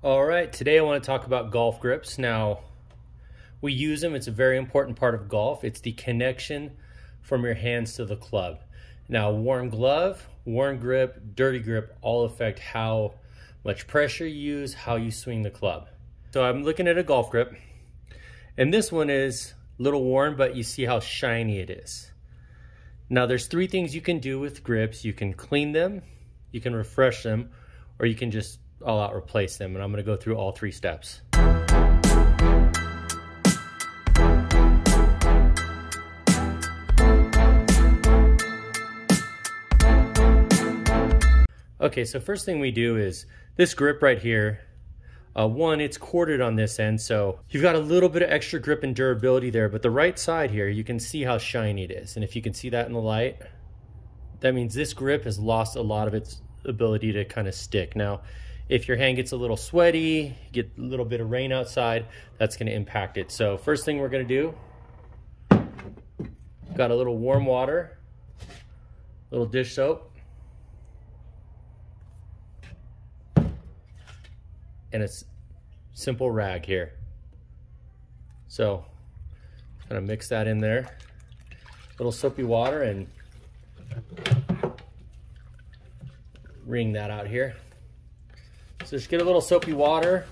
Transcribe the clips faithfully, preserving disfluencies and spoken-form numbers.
All right, today I want to talk about golf grips. Now, we use them. It's a very important part of golf. It's the connection from your hands to the club. Now, worn glove, worn grip, dirty grip all affect how much pressure you use, how you swing the club. So I'm looking at a golf grip, and this one is a little worn, but you see how shiny it is. Now, there's three things you can do with grips. You can clean them, you can refresh them, or you can just all out replace them, and I'm going to go through all three steps. Okay, so first thing we do is this grip right here. Uh, one, it's corded on this end, so you've got a little bit of extra grip and durability there, but the right side here, you can see how shiny it is, and if you can see that in the light, that means this grip has lost a lot of its ability to kind of stick. Now, if your hand gets a little sweaty, get a little bit of rain outside, that's going to impact it. So first thing we're going to do, got a little warm water, little dish soap, and a simple rag here. So I'm going to mix that in there, little soapy water, and wring that out here. So just get a little soapy water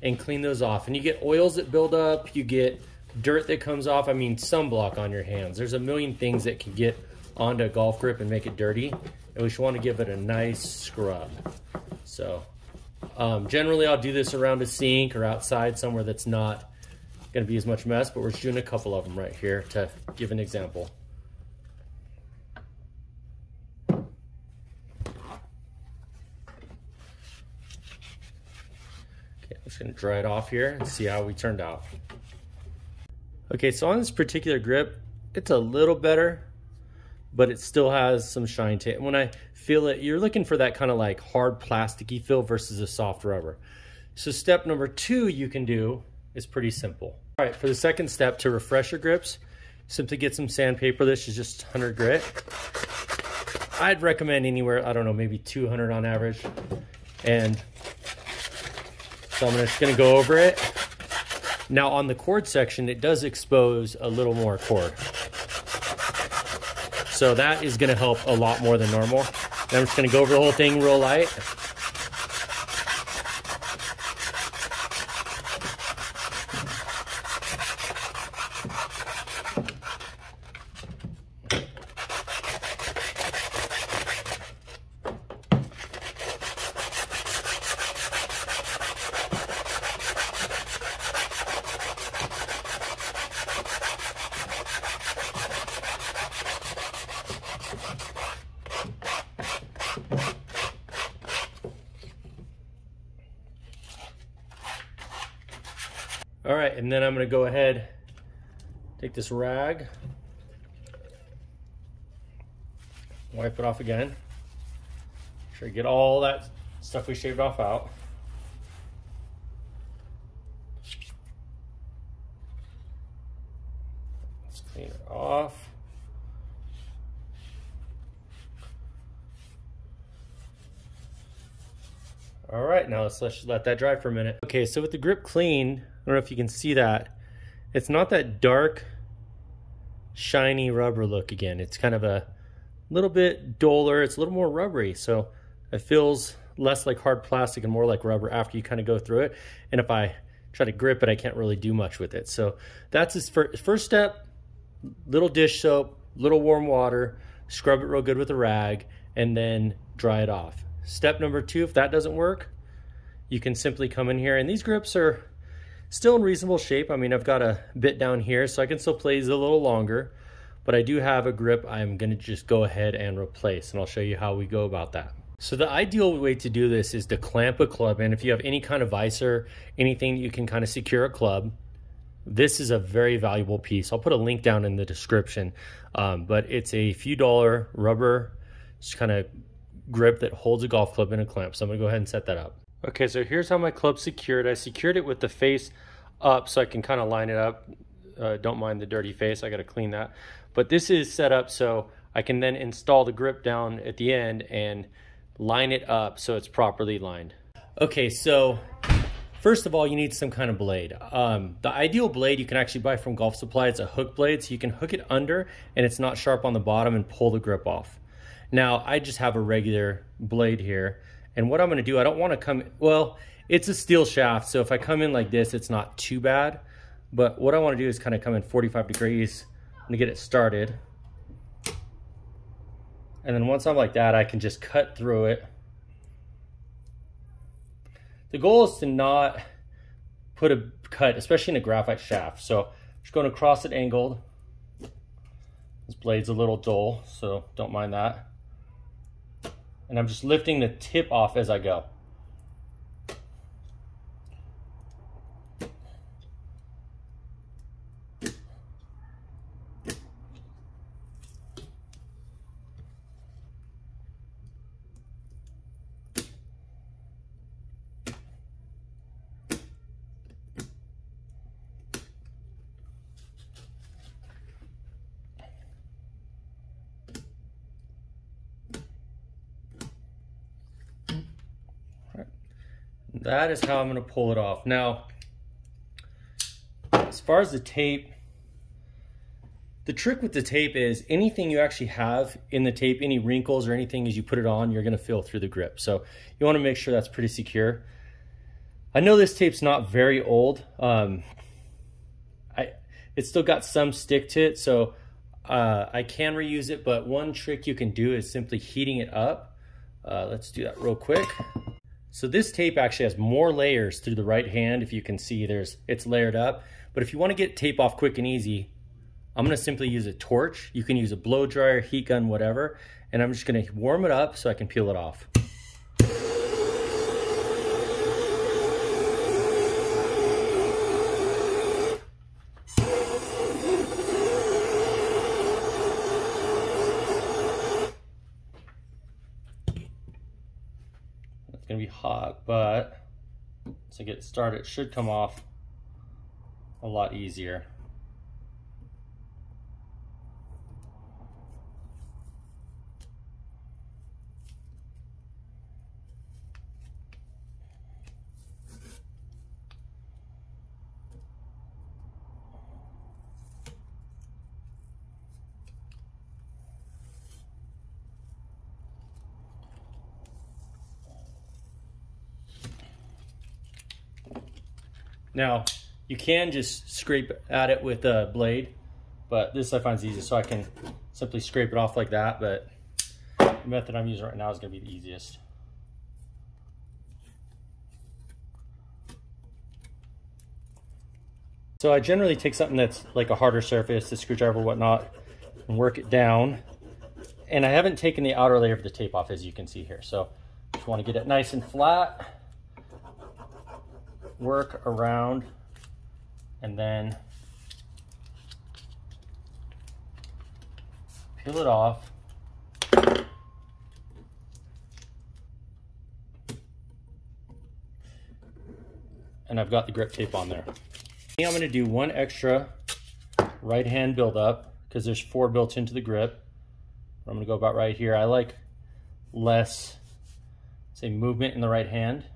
and clean those off. And you get oils that build up, you get dirt that comes off. I mean, sunblock on your hands. There's a million things that can get onto a golf grip and make it dirty. And we should want to give it a nice scrub. So um, generally I'll do this around a sink or outside somewhere that's not going to be as much mess, but we're just doing a couple of them right here to give an example. Just gonna dry it off here and see how we turned out. Okay, so on this particular grip, it's a little better, but it still has some shine to it. When I feel it, you're looking for that kind of like hard plasticky feel versus a soft rubber. So step number two you can do is pretty simple. All right, for the second step to refresh your grips, simply get some sandpaper. This is just one hundred grit. I'd recommend anywhere, I don't know, maybe two hundred on average. And so I'm just gonna go over it. Now on the cord section, it does expose a little more cord. So that is gonna help a lot more than normal. And I'm just gonna go over the whole thing real light. All right, and then I'm gonna go ahead, take this rag, wipe it off again. Make sure you get all that stuff we shaved off out. Let's clean it off. All right, now let's, let's let that dry for a minute. Okay, so with the grip clean, I don't know if you can see that. It's not that dark, shiny rubber look again. It's kind of a little bit duller. It's a little more rubbery. So it feels less like hard plastic and more like rubber after you kind of go through it. And if I try to grip it, I can't really do much with it. So that's his first step, little dish soap, little warm water, scrub it real good with a rag, and then dry it off. Step number two, if that doesn't work, you can simply come in here. And these grips are still in reasonable shape. I mean, I've got a bit down here, so I can still play these a little longer, but I do have a grip I'm gonna just go ahead and replace, and I'll show you how we go about that. So the ideal way to do this is to clamp a club in. If you have any kind of visor, anything you can kind of secure a club, this is a very valuable piece. I'll put a link down in the description, um, but it's a few dollar rubber just kind of grip that holds a golf club in a clamp. So I'm gonna go ahead and set that up. Okay, so here's how my club's secured. I secured it with the face up so I can kind of line it up. Uh, don't mind the dirty face, I gotta clean that. But this is set up so I can then install the grip down at the end and line it up so it's properly lined. Okay, so first of all, you need some kind of blade. Um, the ideal blade you can actually buy from Golf Supply, it's a hook blade, so you can hook it under and it's not sharp on the bottom and pull the grip off. Now, I just have a regular blade here, and what I'm gonna do, I don't wanna come, well, it's a steel shaft, so if I come in like this, it's not too bad, but what I wanna do is kinda come in forty-five degrees, I'm gonna get it started. And then once I'm like that, I can just cut through it. The goal is to not put a cut, especially in a graphite shaft. So I'm just going across it angled. This blade's a little dull, so don't mind that. And I'm just lifting the tip off as I go. That is how I'm gonna pull it off. Now, as far as the tape, the trick with the tape is anything you actually have in the tape, any wrinkles or anything as you put it on, you're gonna feel through the grip. So you wanna make sure that's pretty secure. I know this tape's not very old. Um, I, it's still got some stick to it, so uh, I can reuse it, but one trick you can do is simply heating it up. Uh, let's do that real quick. So this tape actually has more layers through the right hand. If you can see, there's it's layered up. But if you want to get tape off quick and easy, I'm going to simply use a torch. You can use a blow dryer, heat gun, whatever. And I'm just going to warm it up so I can peel it off. Gonna be hot, but to get started, it should come off a lot easier. Now, you can just scrape at it with a blade, but this I find is easiest, so I can simply scrape it off like that, but the method I'm using right now is gonna be the easiest. So I generally take something that's like a harder surface, a screwdriver, whatnot, and work it down. And I haven't taken the outer layer of the tape off, as you can see here. So just wanna get it nice and flat. Work around, and then peel it off. And I've got the grip tape on there. I'm going to do one extra right hand build up because there's four built into the grip. I'm going to go about right here. I like less, say, movement in the right hand.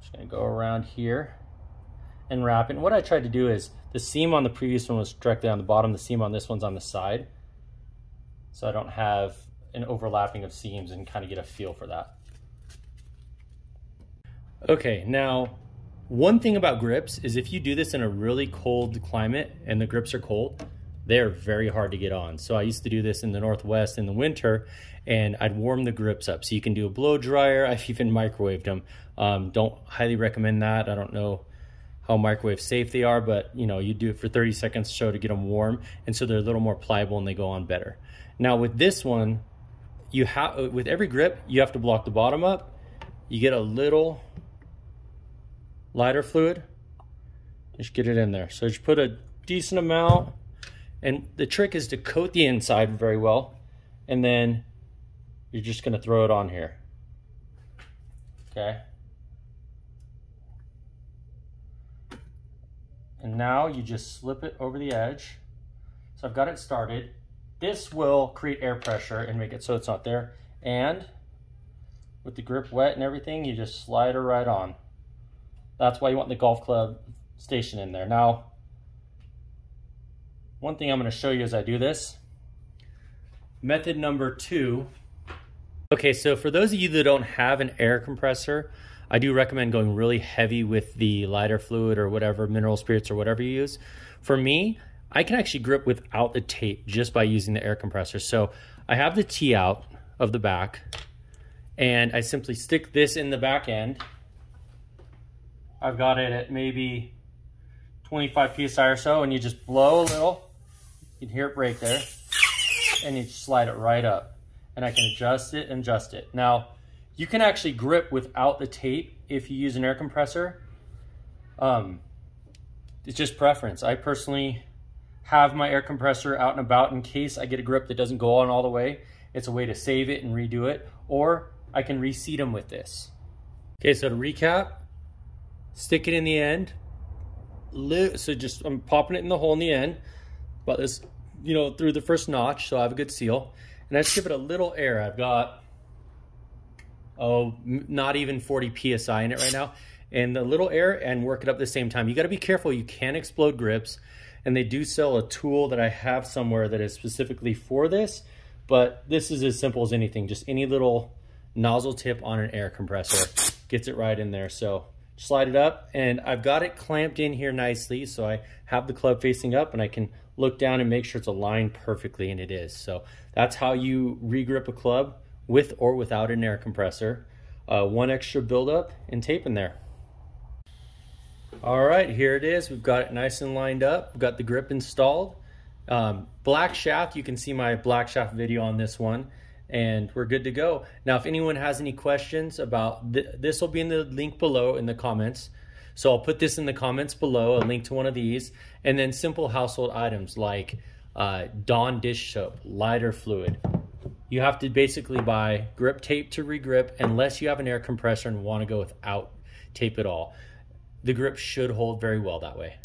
Just gonna go around here and wrap it. And what I tried to do is the seam on the previous one was directly on the bottom, the seam on this one's on the side. So I don't have an overlapping of seams and kind of get a feel for that. Okay, now one thing about grips is if you do this in a really cold climate and the grips are cold, they're very hard to get on. So I used to do this in the Northwest in the winter, and I'd warm the grips up. So you can do a blow dryer. I've even microwaved them. Um, don't highly recommend that. I don't know how microwave safe they are, but you know, you do it for thirty seconds or so to get them warm. And so they're a little more pliable and they go on better. Now with this one, you have, with every grip, you have to block the bottom up. You get a little lighter fluid. Just get it in there. So just put a decent amount. And the trick is to coat the inside very well, and then you're just gonna throw it on here, okay? And now you just slip it over the edge. So I've got it started. This will create air pressure and make it so it's not there. And with the grip wet and everything, you just slide her right on. That's why you want the golf club station in there. Now, one thing I'm going to show you as I do this, method number two. Okay, so for those of you that don't have an air compressor, I do recommend going really heavy with the lighter fluid or whatever, mineral spirits or whatever you use. For me, I can actually grip without the tape just by using the air compressor. So I have the T out of the back and I simply stick this in the back end. I've got it at maybe twenty-five P S I or so, and you just blow a little, you can hear it break there, and you just slide it right up. And I can adjust it and adjust it. Now, you can actually grip without the tape if you use an air compressor. Um, it's just preference. I personally have my air compressor out and about in case I get a grip that doesn't go on all the way. It's a way to save it and redo it, or I can reseat them with this. Okay, so to recap, stick it in the end. So just, I'm popping it in the hole in the end, but this, you know, through the first notch, so I have a good seal. And I just give it a little air. I've got, oh, not even forty P S I in it right now. And the little air, and work it up at the same time. You gotta be careful, you can explode grips. And they do sell a tool that I have somewhere that is specifically for this, but this is as simple as anything. Just any little nozzle tip on an air compressor gets it right in there. So slide it up, and I've got it clamped in here nicely. So I have the club facing up and I can look down and make sure it's aligned perfectly, and it is. So that's how you regrip a club with or without an air compressor. Uh, one extra buildup and tape in there. All right, here it is. We've got it nice and lined up. We've got the grip installed. Um, black shaft, you can see my black shaft video on this one, and we're good to go. Now, if anyone has any questions about th this will be in the link below in the comments. So I'll put this in the comments below, a link to one of these, and then simple household items like uh, Dawn dish soap, lighter fluid. You have to basically buy grip tape to regrip unless you have an air compressor and want to go without tape at all. The grip should hold very well that way.